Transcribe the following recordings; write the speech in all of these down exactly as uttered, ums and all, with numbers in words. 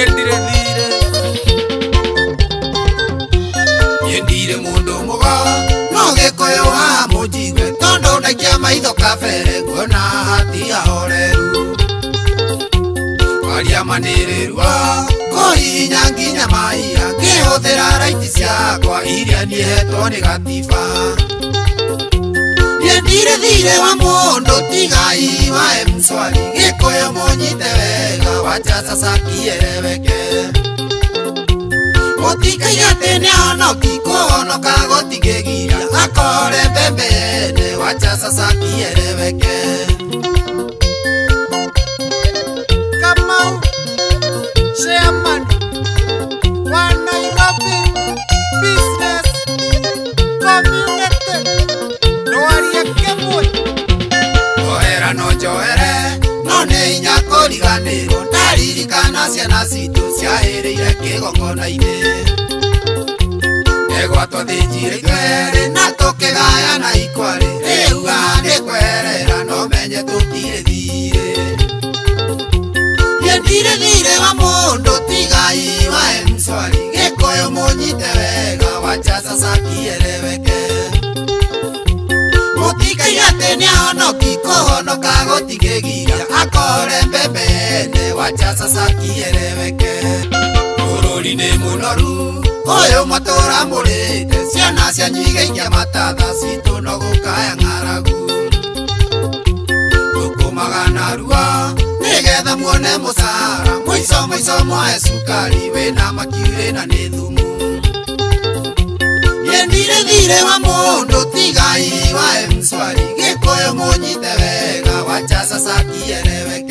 Yel dire dire Yel dire mundu muga Nogikoyo wa mujigwe Tondo dakia maitho kafere Gwona hati ya horeru Walia manererua Koi nyangi nyamaiya Keho terara itisya Kwa iria ni heto negatifa Yel dire dire wa mundu Tiga iwa emswali Gikoyo monyitewega Wacha sasa kiereweke Otika ya tene ono kiko ono kagotige gira Akore bebene wacha sasa kiereweke Kamau, Chairman, Wana Ilopi, Business, Community, Noari ya kemwe Noera nochoere, none inyako liganero Kana siana situ sia ere ire kego kona ine Ego ato adijire kwele na toke gaya na ikwale Ewa ane kwele rano menye tutire dire Yendire dire wa mundo tiga iwa emswali Gekoyo monyitewega wacha sasa kiereweke Motika yatenia ono kiko ono kago tigegira Akore mbebene Wacha sasa kiereweke Ururi ni munoru Oyo matora mulete Siana sia nyiga ikia matata Situ no gukaya ngaragu Tuku magana rua Negeza muone musara Mwiso mwiso mwae sukari Wena makiure na nedhumu Yendire dire wa mundu Tiga iwa emswari Gekoyo monyitewega Wacha sasa kiereweke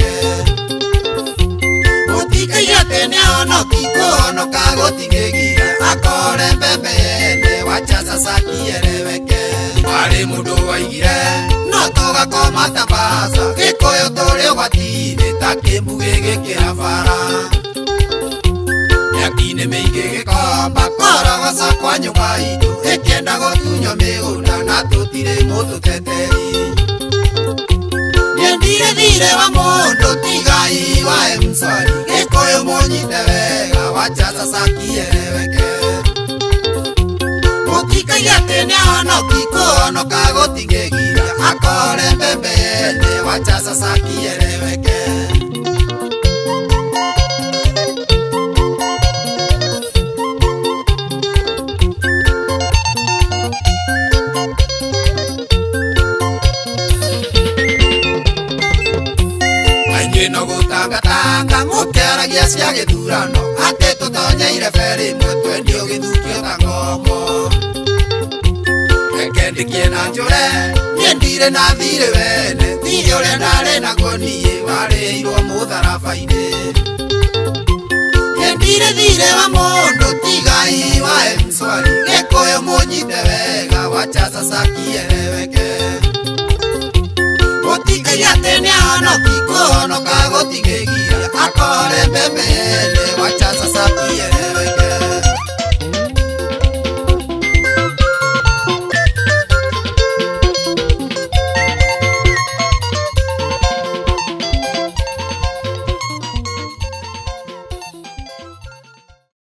No kiko no kago tigegira Akore mbebele wacha sasa kiereweke Wale mudu wa igire No toga koma tabasa Gekoyo tole watine Takembugege kirafara Yakine meigege komba Kora wasa kwa nyuwa idu Ekenda gotunyo meuna Natutire mudu teteri Yendire dire wa mundo Tiga iwa emswari Gekoyo monyitewega wacha sasa kiereweke Motika yatene ono kiko ono kagotigegira Akore mbebele wacha sasa kiereweke No gutanga tanga mukera giasia githurano ate tutonye ireferi mutwe ndio githukio ta ngomo Ekendi kiena njure Nyendire na thire wene Thire ule nare na konie Wale ilo mutharabaine Nyendire thire wa mundu Tiga iwa emswari Gekoyo monyitewega Wacha sasa kiereweke Motika yatene ano kiko ono kago tigegira Akore mbebele